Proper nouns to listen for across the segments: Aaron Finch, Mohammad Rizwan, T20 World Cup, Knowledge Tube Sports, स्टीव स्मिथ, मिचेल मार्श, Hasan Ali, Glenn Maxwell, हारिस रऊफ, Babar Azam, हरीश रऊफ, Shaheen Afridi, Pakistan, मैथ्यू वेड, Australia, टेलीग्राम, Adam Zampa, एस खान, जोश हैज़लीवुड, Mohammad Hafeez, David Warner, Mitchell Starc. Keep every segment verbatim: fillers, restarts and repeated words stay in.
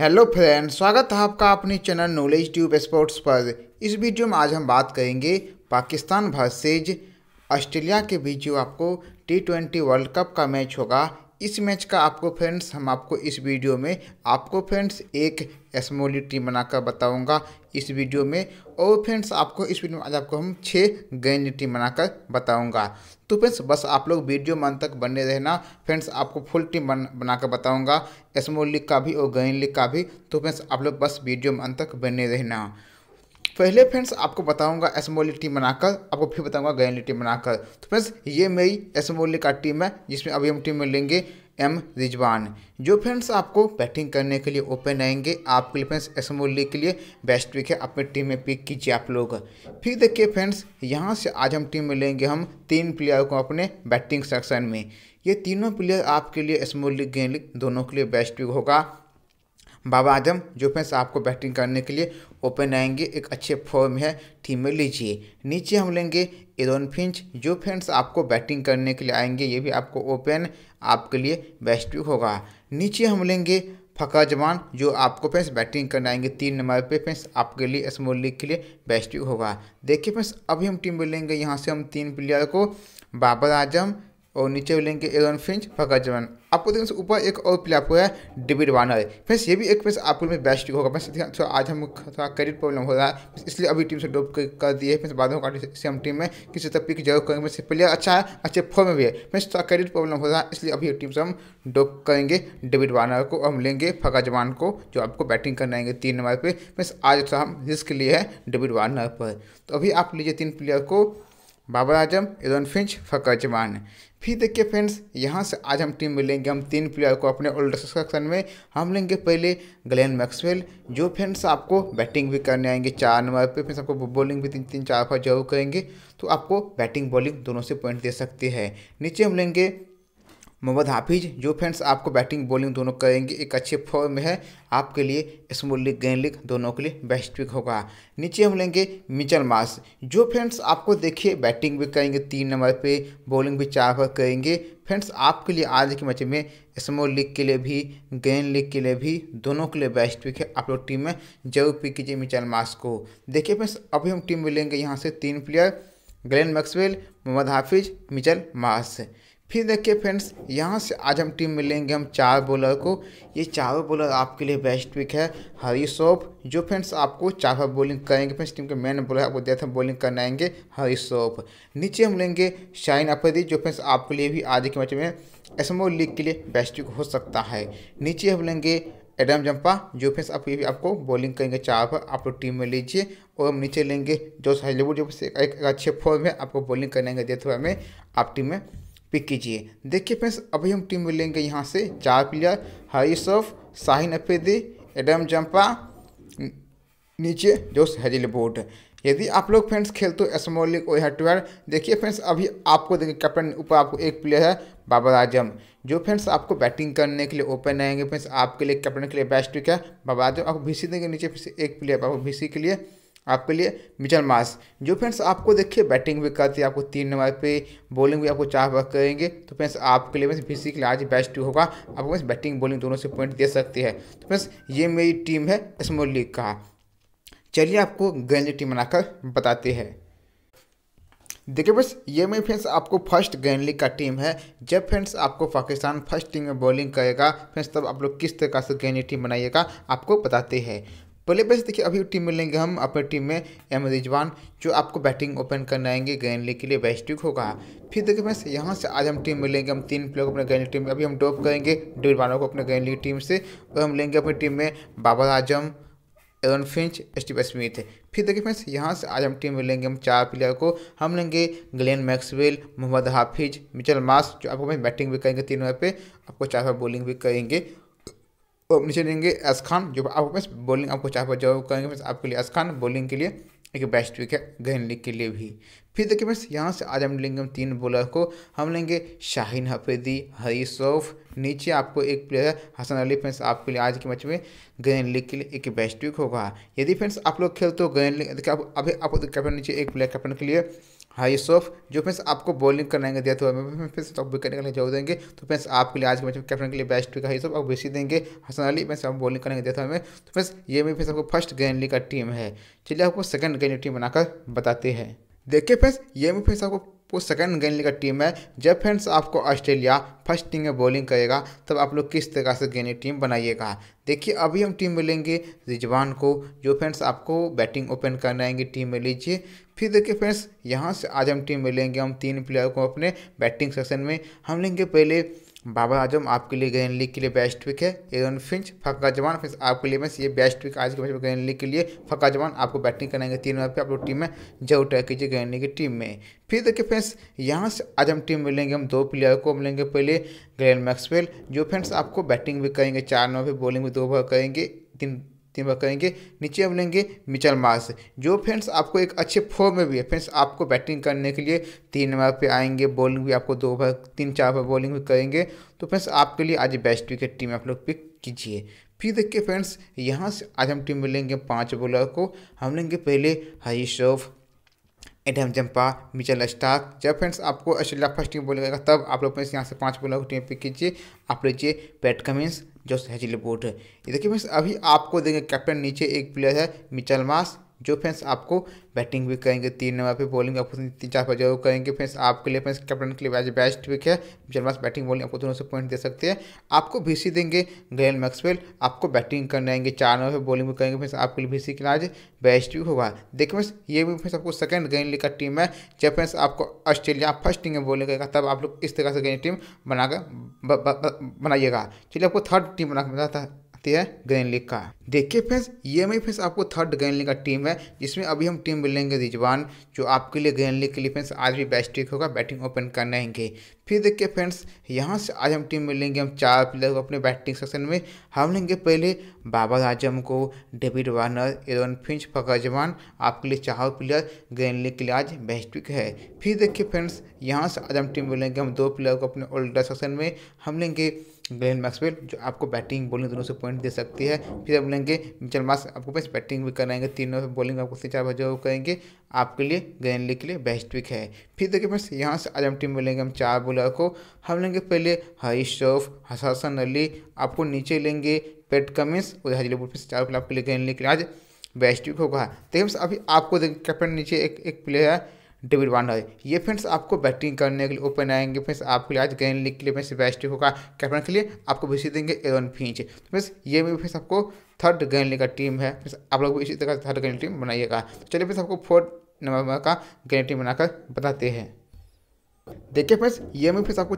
Hello friends, स्वागत है आपका अपने चैनल नॉलेज ट्यूब स्पोर्ट्स पर। इस वीडियो में आज हम बात करेंगे पाकिस्तान वर्सेज ऑस्ट्रेलिया के बीच जो आपको टी ट्वेंटी वर्ल्ड कप का मैच होगा। इस मैच का आपको फ्रेंड्स हम आपको इस वीडियो में आपको फ्रेंड्स एक स्मॉल टीम बनाकर बताऊंगा इस वीडियो में। और फ्रेंड्स आपको इस वीडियो में आज आपको हम छः गेंद टीम बनाकर बताऊंगा। तो फ्रेंड्स बस आप लोग वीडियो में अंत तक बने रहना। फ्रेंड्स आपको फुल टीम बन बनाकर बताऊंगा, स्मॉल लीग का भी और गेंद लीग का भी। तो फ्रेंड्स आप लोग बस वीडियो में अंत तक बने रहना। पहले फ्रेंड्स आपको बताऊंगा स्मॉल लीग टीम बनाकर, आपको फिर बताऊंगा ग्रैंड लीग टीम बनाकर। तो फ्रेंड्स ये मेरी स्मॉल लीग का टीम है जिसमें अभी हम टीम में लेंगे एम रिजवान, जो फ्रेंड्स आपको बैटिंग करने के लिए ओपन आएंगे आपके लिए। फ्रेंड्स स्मॉल लीग के लिए बेस्ट पिक है, अपनी टीम में पिक कीजिए आप लोग। फिर देखिए फ्रेंड्स यहाँ से आज हम टीम में लेंगे हम तीन प्लेयर को अपने बैटिंग सेक्शन में। ये तीनों प्लेयर आपके लिए स्मॉल लीग ग्रैंड लीग दोनों के लिए बेस्ट पिक होगा। बाबर आजम जो फ्रेंड्स आपको बैटिंग करने के लिए ओपन आएंगे, एक अच्छे फॉर्म है, टीम में लीजिए। नीचे हम लेंगे एरन फिंच, जो फ्रेंड्स आपको बैटिंग करने के लिए आएंगे, ये भी आपको ओपन आपके लिए बेस्ट पिक होगा। नीचे हम लेंगे फखर जमान, जो आपको फ्रेंड्स बैटिंग करने आएंगे तीन नंबर पे, फ्रेंड्स आपके लिए स्मॉल लीग के लिए बेस्ट पिक होगा। देखिए फ्रेंड्स अभी हम टीम में लेंगे यहाँ से हम तीन प्लेयर को, बाबर आजम और नीचे लेंगे एरन फिंच, फखर जमान। आपको देखने से ऊपर एक और प्लेयर हुआ है डेविड वार्नर, फ्रेंड्स ये भी एक फ्रेंड्स आपको में बेस्ट होगा। फ्रेंड्स आज हम थोड़ा क्रेडिट प्रॉब्लम हो रहा है इसलिए अभी टीम से ड्रॉप कर दिए। फ्रेंड्स बाद में से हम टीम में किसी तरह पिक जरूर करेंगे, फ्रेंड्स प्लेयर अच्छा है, अच्छे फॉर्म में भी है। फ्रेंड्स थोड़ा क्रेडिट प्रॉब्लम हो रहा है इसलिए अभी टीम से हम ड्रॉप करेंगे डेविड वार्नर को, हम लेंगे फखर जमान को जो आपको बैटिंग करना आएंगे तीन नंबर पर। फ्रेंड्स आज थोड़ा हम रिस्क लिए है डेविड वार्नर पर। तो अभी आप लीजिए तीन प्लेयर को, बाबर आजम, एरन फिंच, फखर जमान। फिर देखिए फ्रेंड्स यहाँ से आज हम टीम में लेंगे हम तीन प्लेयर को अपने ऑल सेक्शन में। हम लेंगे पहले ग्लेन मैक्सवेल, जो फ्रेंड्स आपको बैटिंग भी करने आएंगे चार नंबर पे, फ्रेंड्स आपको बॉलिंग भी तीन तीन चार बार जरूर करेंगे, तो आपको बैटिंग बॉलिंग दोनों से पॉइंट दे सकते हैं। नीचे हम लेंगे मोहम्मद हाफीज, जो फ्रेंड्स आपको बैटिंग बॉलिंग दोनों करेंगे, एक अच्छे फॉर्म में है, आपके लिए स्मॉल लीग गेंद लीग दोनों के लिए बेस्ट पिक होगा। नीचे हम लेंगे मिचेल मार्श, जो फ्रेंड्स आपको देखिए बैटिंग भी करेंगे तीन नंबर पे, बॉलिंग भी चार बार करेंगे। फ्रेंड्स आपके लिए आज के मैच में स्मॉल लीग के लिए भी गेंद लीग के लिए भी दोनों के लिए बेस्ट पिक है, आप लोग टीम में जरूर पिक कीजिए मिचेल मार्श को। देखिए फ्रेंड्स अभी हम टीम में लेंगे यहाँ से तीन player, Glenn Maxwell, Mohammad Hafeez, मिचेल मार्श। फिर देखिए फ्रेंड्स यहाँ से आज हम टीम में लेंगे हम चार बॉलर को, ये चारों बॉलर आपके लिए बेस्ट पिक है। हरीश रऊफ, जो फ्रेंड्स आपको चार बार बॉलिंग करेंगे, फ्रेंड्स टीम के मेन बॉलर आपको देते हैं बॉलिंग करना आएंगे हरीश रऊफ। नीचे हम लेंगे शाहीन अफरीदी, जो फ्रेंड्स आपके लिए भी आज के मैच में स्मॉल लीग के लिए बेस्ट पिक हो सकता है। नीचे हम लेंगे एडम जंपा, जो फ्रेंड्स आप ये भी आपको बॉलिंग करेंगे चार पर, आप लोग टीम में लीजिए। और हम नीचे लेंगे जोश हैज़लीवुड, जो एक अच्छे फॉर्म में आपको बॉलिंग करने देते हुए हमें आप टीम में पिक कीजिए। देखिए फ्रेंड्स अभी हम टीम में लेंगे यहाँ से चार player, हारिस रऊफ, Shaheen Afridi, Adam Zampa, नीचे जोश हैज़लीवुड। यदि आप लोग फ्रेंड्स खेलते हो स्मॉल लीग और हेड टू हेड, देखिए फ्रेंड्स अभी आपको देखिए कैप्टन ऊपर आपको एक प्लेयर है बाबर आजम, जो फ्रेंड्स आपको बैटिंग करने के लिए ओपन आएंगे, फ्रेंड्स आपके लिए कैप्टन के लिए बेस्ट पिक है बाबर आजम। आपको भीसी देंगे नीचे फिर एक प्लेयर आपको भीसी के लिए आपके लिए मिचेल मार्श, जो फ्रेंड्स आपको देखिए बैटिंग भी करती है आपको तीन नंबर पे, बॉलिंग भी आपको चार बार करेंगे। तो फ्रेंड्स आपके लिए फ्रेंड्स बीसी के लिए आज बेस्ट होगा, आपको फ्रेंड्स बैटिंग बॉलिंग दोनों से पॉइंट दे सकती है। तो फ्रेंड्स ये मेरी टीम है स्मॉल लीग का। चलिए आपको गेंद टीम बनाकर बताते हैं। देखिए बस ये मेरी फ्रेंड्स आपको फर्स्ट गेंद लीग का टीम है। जब फ्रेंड्स आपको पाकिस्तान फर्स्ट टीम में बॉलिंग करेगा फ्रेंड्स तब आप लोग किस तरह से गेंद टीम बनाइएगा आपको बताते हैं। पहले बस देखिए अभी टीम में लेंगे हम अपनी टीम में एम रिजवान, जो आपको बैटिंग ओपन करने आएंगे, गेंद लीग के लिए बेस्ट पिक होगा। फिर देखिए फ्रेंड्स यहाँ से आज हम टीम में लेंगे हम तीन प्लेयर को अपने गेंद लीग टीम में। अभी हम ड्रॉप करेंगे डेविड वार्नर को अपने गेंद लीग टीम से, और हम लेंगे अपनी टीम में Babar Azam, Aaron Finch, स्टीव स्मिथ। फिर देखिए फ्रेंड्स यहाँ से आज हम टीम में लेंगे हम चार प्लेयर को। हम लेंगे Glenn Maxwell, Mohammad Hafeez, मिचेल मार्श, जो आपको बैटिंग भी करेंगे तीन ओवर पर, आपको चार बार बॉलिंग भी करेंगे। और नीचे लेंगे एस खान, जो आपको फ्रेंड्स बॉलिंग आपको चार बार जरूर करेंगे, फ्रेंड्स आपके लिए एस खान बॉलिंग के लिए एक बेस्ट पिक है, गेंद लीग के लिए भी। फिर देखिए फ्रेंड्स यहाँ से आज हम लेंगे हम तीन बॉलर को। हम लेंगे शाहीन अफरीदी, हरीश रऊफ, नीचे आपको एक प्लेयर है हसन अली, फ्रेंड्स आपके लिए आज के मैच में गेंद लीग के लिए एक बेस्ट पिक होगा। यदि फ्रेंड्स आप लोग खेलते हो गेंद लीग, देखिए अभी आपको कैप्टन नीचे एक प्लेयर कैप्टन के लिए हारिस रऊफ जो फ्रेंड्स आपको बॉलिंग करने दिया था में फ्रेंड्स आप विकेट निकालने जरूर देंगे। तो फ्रेंड्स आपके लिए आज के मैच में कैप्टन के लिए बेस्ट पिक हारिस रऊफ आप बेची देंगे। हसन अली फ्रेंड्स आप बॉलिंग करने दिया था हमें। तो फ्रेंड्स ये मेरी फ्रेंड्स आपको फर्स्ट ग्रैंड लीग का टीम है। चलिए आपको सेकंड ग्रैंड लीग टीम बनाकर बताते हैं। देखिए फ्रेंड्स ये मेरी फ्रेंड्स आपको वो सेकंड ग्रैंड लीग का टीम है। जब फ्रेंड्स आपको ऑस्ट्रेलिया फर्स्ट टीम में बॉलिंग करेगा तब आप लोग किस तरह से ग्रैंड लीग टीम बनाइएगा। देखिए अभी हम टीम में लेंगे रिजवान को जो फ्रेंड्स आपको बैटिंग ओपन करना आएंगे टीम में लीजिए। फिर देखिए फ्रेंड्स यहाँ से आज हम टीम में लेंगे हम तीन प्लेयर को अपने बैटिंग सेक्शन में। हम लेंगे पहले बाबर आजम आपके लिए ग्रैंड लीग के लिए बेस्ट पिक है। Aaron Finch Fakhar Zaman friends आपके लिए फ्रेंड्स ये बेस्ट पिक आज के मैच में ग्रैंड लीग के लिए। फखर जमान आपको बैटिंग कराएंगे तीन ओवर पे, आप लोग टीम में जरूर ट्राई कीजिए ग्रैंड लीग की टीम में। फिर देखिए फ्रेंड्स यहाँ से आज हम टीम में लेंगे हम दो प्लेयर को। हम लेंगे पहले ग्लेन मैक्सवेल जो फ्रेंड्स आपको बैटिंग भी करेंगे चार नौ पे, बॉलिंग भी दो ओवर करेंगे तीन तीन बार करेंगे। नीचे हम लेंगे मिचेल मार्श जो फ्रेंड्स आपको एक अच्छे फॉर्म में भी है। फ्रेंड्स आपको बैटिंग करने के लिए तीन ओवर पे आएंगे, बॉलिंग भी आपको दो ओवर तीन चार ओवर बॉलिंग भी करेंगे। तो फ्रेंड्स आपके लिए आज बेस्ट विकेट टीम आप लोग पिक कीजिए। फिर देखिए फ्रेंड्स यहाँ से आज हम टीम में लेंगे पाँच बॉलर को। हम लेंगे पहले हारिस रऊफ, Adam Zampa, Mitchell Starc. जब फ्रेंड्स आपको ऑस्ट्रेलिया फर्स्ट टीम बोलेगा तब आप लोग फ्रेंड्स यहाँ से पाँच बॉलर को टीम पिक कीजिए। आप लीजिए पैट कमिंस, जोश हैजलवुड। ये देखिए फ्रेंड्स अभी आपको देंगे कैप्टन, नीचे एक प्लेयर है मिचेल मार्श जो फ्रेंड्स आपको बैटिंग भी करेंगे तीन नंबर पे, बॉलिंग आपको तीन चार पर जरूर करेंगे। फ्रेंड्स आपके लिए फ्रेंड्स कैप्टन के लिए आज बेस्ट पिक है। मिचेल मार्श बैटिंग बॉलिंग आपको दोनों से पॉइंट दे सकते हैं। आपको बीसी देंगे ग्लेन मैक्सवेल, आपको बैटिंग करने आएंगे चार नंबर पे, बॉलिंग भी करेंगे। फ्रेंड्स आपके लिए बीसी के लिए आज बेस्ट पिक होगा। देखिए फ्रेंड्स ये भी फ्रेंड्स आपको सेकंड ग्रैंड लीग का टीम है। जब फ्रेंड्स आपको ऑस्ट्रेलिया फर्स्ट टीम में बॉलिंग करेगा तब आप लोग इस तरह से ग्रैंड टीम बनाकर बनाइएगा। चलिए आपको थर्ड टीम बनाकर बताता है ग्रैंड लीग का। देखिए फ्रेंड्स ये मेरी फ्रेंड्स आपको थर्ड ग्रैंड लीग का टीम है जिसमें अभी हम टीम मिलेंगे रिजवान जो आपके लिए ग्रैंड लीग के लिए फ्रेंड्स आज भी बेस्ट पिक होगा, बैटिंग ओपन करना आएंगे। फिर देखिए फ्रेंड्स यहाँ से आज हम टीम मिलेंगे हम चार प्लेयर को अपने बैटिंग सेक्शन में। हम लेंगे पहले बाबर आजम को, David Warner, Aaron Finch, Fakhar Zaman. आपके लिए चार प्लेयर ग्रैंड लीग के लिए आज बेस्ट पिक है। फिर देखिए फ्रेंड्स यहाँ से आज हम टीम मिलेंगे हम दो प्लेयर को अपने ऑलराउंडर सेक्शन में। हम लेंगे ग्लेन मैक्सवेल जो आपको बैटिंग बॉलिंग दोनों से पॉइंट दे सकती है। फिर हम लेंगे मिचेल मार्श, आपको बस बैटिंग भी कराएंगे तीनों पे, बॉलिंग आपको तीन चार बजे करेंगे। आपके लिए ग्रैंड लीग के लिए बेस्ट पिक है। फिर देखिए बस यहाँ से आज हम टीम में लेंगे हम चार बॉलर को। हम लेंगे पहले हारिस रऊफ, हसन अली, आपको नीचे लेंगे पैट कमिंस और हैजलवुड। चार बॉलर आपके लिए ग्रैंड लीग के लिए आज बेस्ट पिक होगा। देखिए अभी आपको कैप्टन नीचे एक एक प्लेयर है डेविड वार्नर, ये फ्रेंड्स आपको बैटिंग करने के लिए ओपन आएंगे। फ्रेंड्स आपके लिए आज ग्रैंड लीग के लिए फ्रेंड्स बेस्ट होगा। कैप्टन के लिए आपको भेजी देंगे एरन फिंच। तो फ्रेंड्स ये भी फ्रेंड्स आपको थर्ड ग्रैंड लीग का टीम है। फ्रेंड्स आप लोग भी इसी तरह थर्ड ग्रैंड टीम बनाइएगा। तो चलिए फ्रेंड्स आपको फोर्थ नंबर का ग्रैंड टीम बनाकर बताते हैं। देखिए फ्रेंड्स ये में फ्रेंड्स आपको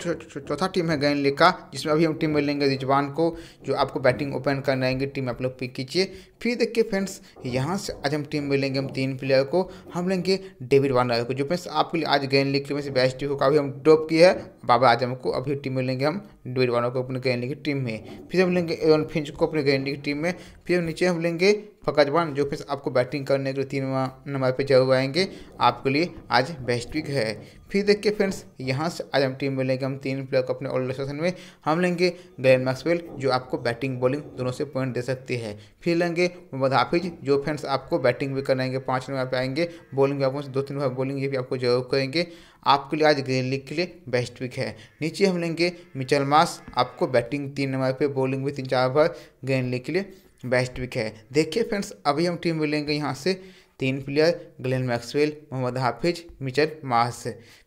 चौथा टीम है ग्रैंड लीग का जिसमें अभी हम टीम में लेंगे रिजवान को जो आपको बैटिंग ओपन करना आएंगे, टीम आप लोग पिक कीजिए। फिर देखिए फ्रेंड्स यहाँ से आज हम टीम में लेंगे हम तीन प्लेयर को। हम लेंगे डेविड वार्नर को जो फ्रेंड्स आपके लिए आज ग्रैंड लीग टीम से बेस्ट टीम होगा। अभी हम ड्रॉप किया है बाबर आजम को, अभी टीम में लेंगे हम डेविड वार्नर को अपने ग्रैंड लीग टीम में। फिर हम लेंगे एरन फिंच को अपने ग्रैंड लीग टीम में। फिर नीचे हम लेंगे फखर जमान जो फ्रेंड्स आपको बैटिंग करने के लिए तीन नंबर पे जरूर आएंगे। आपके लिए आज बेस्ट पिक है। फिर देखिए फ्रेंड्स यहाँ से आज हम टीम में लेंगे हम तीन प्लेयर को अपने ऑलराउंडर सेक्शन में। हम लेंगे ग्लेन मैक्सवेल जो आपको बैटिंग बॉलिंग दोनों से पॉइंट दे सकती है। फिर लेंगे मोहम्मद हाफिज जो फ्रेंड्स आपको बैटिंग भी कराएंगे, पाँच नंबर पर आएंगे, बॉलिंग भी आपको दो तीन बार बॉलिंग ये भी आपको जरूर करेंगे। आपके लिए आज ग्रैंड लीग के लिए बेस्ट पिक है। नीचे हम लेंगे मिचेल मार्श, आपको बैटिंग तीन नंबर पर, बॉलिंग भी तीन चार ओवर ग्रैंड लीग के लिए बेस्ट पिक है। देखिए फ्रेंड्स अभी हम टीम में लेंगे यहाँ से तीन player Glenn Maxwell, Mohammad Hafeez, मिचेल मार्श।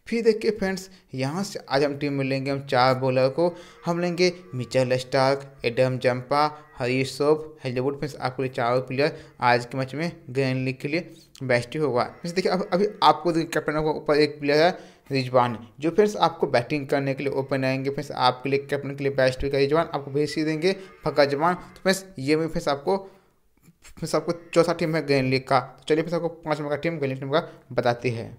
फिर देखिए फ्रेंड्स यहाँ से आज हम टीम में लेंगे हम चार बॉलर को। हम लेंगे Mitchell Starc, Adam Zampa, हारिस रऊफ, Hazlewood. Friends आपके लिए चारों प्लेयर आज के मैच में ग्रैंड लीग के लिए बेस्ट ही होगा। फ्रेंड्स देखिए अब अभी आपको कैप्टन को ऊपर एक प्लेयर है रिजवान जो फ्रेंड्स आपको बैटिंग करने के लिए ओपन आएंगे। फ्रेंड्स आपके लिए कैप्टन के लिए बेस्ट पिक है रिजवान, आपको भेज ही देंगे फखर जमान। तो फ्रेंड्स ये भी फ्रेंड्स आपको फ्रेंड्स आपको चौथा टीम है ग्रैंड लीग का। तो चलिए फ्रेंड्स आपको पाँच नंबर का टीम ग्रैंड लीग टीम का बताती है।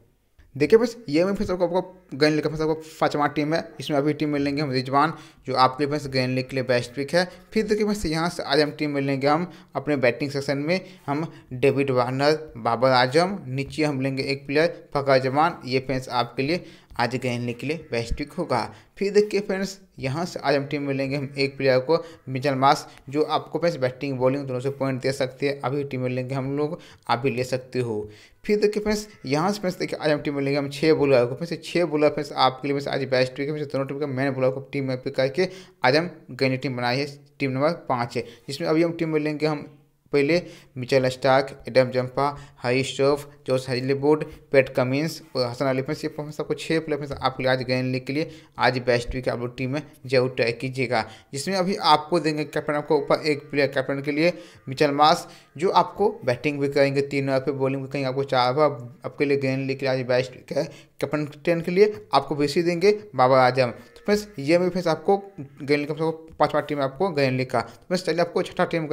देखिए फ्रेंड्स ये में फ्रेंड्स आपको ग्रैंड लीग का फ्रेंड्स आपको पाँचवा टीम है। इसमें अभी टीम में लेंगे हम रिजवान जो आपके फ्रेंड्स ग्रैंड लीग के लिए बेस्ट पिक है। फिर देखिए फ्रेंड्स यहाँ से आज हम टीम में लेंगे हम अपने बैटिंग सेक्शन में हम डेविड वार्नर, बाबर आजम, नीचे हम लेंगे एक प्लेयर फखर जमान। ये फ्रेंड्स आपके लिए आज खेलने के लिए वैश्विक होगा। फिर देखिए फ्रेंड्स, यहाँ से आज हम टीम मिलेंगे हम एक प्लेयर को मिचेल मार्श, जो आपको फ्रेंड्स बैटिंग बॉलिंग दोनों से पॉइंट दे सकती है। अभी टीम मिलेंगे हम लोग, आप भी ले सकते हो। फिर देखिए फ्रेंड्स, यहाँ से फ्रेंड्स देखिए आज हम टीम मिलेंगे हम छः बॉलर को, फ्रेंड्स छः बॉलर फ्रेंड्स आपके लिए फ्रेंड्स आज बेस्ट हुई है। दोनों टीम का मैन बॉलर को टीम में पिक करके आज हम गई टीम बनाई है, टीम नंबर पाँच है, जिसमें अभी हम टीम मिलेंगे हम पहले Mitchell Starc, Adam Zampa, हारिस रऊफ, जोश हैज़लीवुड, Pat Cummins और हसन अली। फ्रेंड्स ये फ्रेंड्स आपको छः प्लेयर फ्रेंड्स आपके लिए आज खेलने के लिए आज बेस्ट वीक आप लोग टीम में जरूर ट्राई कीजिएगा। जिसमें अभी आपको देंगे कैप्टन, आपको ऊपर एक प्लेयर कैप्टन के लिए मिचेल मार्श, जो आपको बैटिंग भी करेंगे तीन ओवर पे, बॉलिंग भी करेंगे आपको चार ओवर, आपके लिए गेंद लेके आज बेस्ट वीक है। कैप्टन टेन के लिए आपको बीसी देंगे बाबर आजम। तो फ्रेंड्स ये भी फ्रेंड्स आपको गेंद लेकर पाँचवा टीम आपको गेंद लेकर फ्रेंड्स चलिए आपको छठा टीम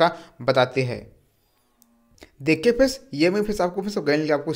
का बताते हैं। देखिए फ्रेंड्स ये में फ्रेंड्स आपको फ्रेंड्स गेंद लेके आपको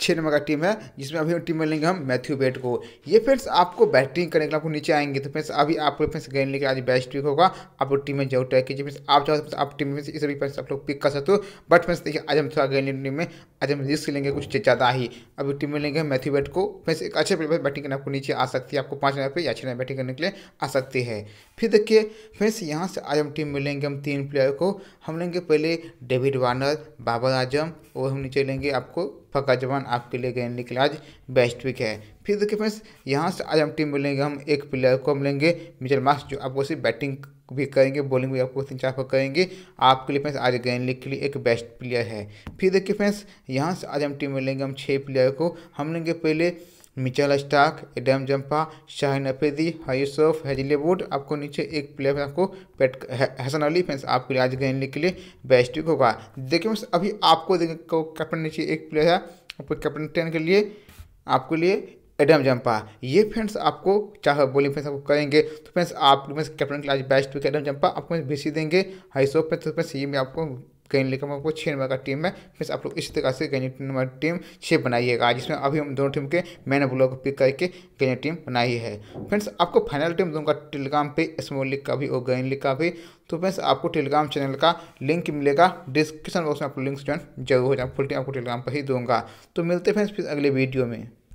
छः नंबर का टीम है, जिसमें अभी टीम में लेंगे हम मैथ्यू वेड को। ये फ्रेंड्स आपको बैटिंग करने के लिए आपको नीचे आएंगे। तो फ्रेंड्स अभी आपको फ्रेंड्स गेंद लेके आज बेस्ट ट्रिक होगा, आप लोग टीम में जरूर ट्राई कीजिए। फ्रेंड्स आप चाहो आप टीम में इस भी फ्रेंड्स आप लोग पिक कर सकते हो, बट फ्रेंड्स देखिए आज हम थोड़ा गेंद टीम में आज हम रिस्क लेंगे कुछ ज़्यादा ही। अभी टीम में लेंगे मैथ्यू वेड को, फ्रेंड्स एक अच्छे प्लेयर बैटिंग करने आपको नीचे आ सकती है, आपको पाँच नंबर पर या छः नंबर बैटिंग करने के लिए आ सकती है। फिर देखिए फ्रेंड्स यहाँ से आज हम टीम में लेंगे हम तीन प्लेयर को, हम लेंगे पहले डेविड वार्नर, बाबर आजम और हम नीचे लेंगे आपको फखर जमान, आपके लिए गेंद लेके आज बेस्ट पिक है। फिर देखिए फ्रेंड्स यहाँ से आज हम टीम में लेंगे हम एक प्लेयर को, हम लेंगे मिचेल मार्श, जो आपको सिर्फ बैटिंग भी करेंगे बॉलिंग भी आपको तीन चार पर करेंगे, आपके लिए फ्रेंड्स आज गेंद लेके लिए एक बेस्ट प्लेयर है। फिर देखिए फ्रेंड्स यहाँ से आज हम टीम में लेंगे हम छः प्लेयर को, हम लेंगे पहले Mitchell Starc, Adam Zampa, Shaheen Afridi, हारिस रऊफ, Hazlewood, आपको नीचे एक प्लेयर आपको पैट हसन अली। फ्रेंड्स आपके लिए आज खेलने के लिए बेस्ट पिक होगा। देखिए फ्रेंड्स अभी आपको देखें कैप्टन नीचे एक प्लेयर है, आपको कैप्टन टेन के लिए आपके लिए एडम जंपा। ये फ्रेंड्स आपको चाहे बॉलिंग फ्रेंड्स आपको करेंगे। तो फ्रेंड्स आप कैप्टन के लिए आज बेस्ट पिक एडम जंपा, आपको बीसी देंगे हारिस रऊफ। तो फ्रेंड्स ये मैं आपको गेंद लेकर आपको छः नंबर का टीम है। फ्रेंड्स आप लोग इस तरह से गेंद नंबर टीम छः बनाइएगा, जिसमें अभी हम दोनों टीम के मैन बॉलर को पिक करके गेंद टीम बनाई है। फ्रेंड्स आपको फाइनल टीम दूंगा टेलीग्राम पे, स्मॉल लीग का भी और गेंद लीग का भी। तो फ्रेंड्स आपको टेलीग्राम चैनल का लिंक मिलेगा डिस्क्रिप्शन बॉक्स में, आप लिंक ज्वाइन जरूर हो जाए, फुल टीम आपको टेलीग्राम पर ही दूंगा। तो मिलते हैं फ्रेंड्स फिर अगले वीडियो में।